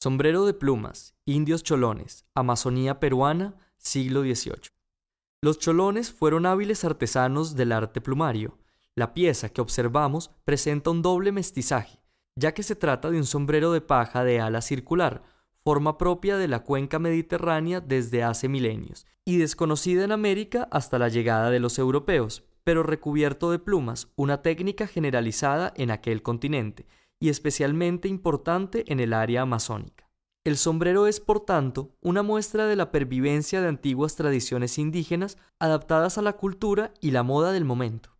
Sombrero de plumas, indios cholones, Amazonía peruana, siglo XVIII. Los cholones fueron hábiles artesanos del arte plumario. La pieza que observamos presenta un doble mestizaje, ya que se trata de un sombrero de paja de ala circular, forma propia de la cuenca mediterránea desde hace milenios, y desconocida en América hasta la llegada de los europeos, pero recubierto de plumas, una técnica generalizada en aquel continente, y especialmente importante en el área amazónica. El sombrero es, por tanto, una muestra de la pervivencia de antiguas tradiciones indígenas adaptadas a la cultura y la moda del momento.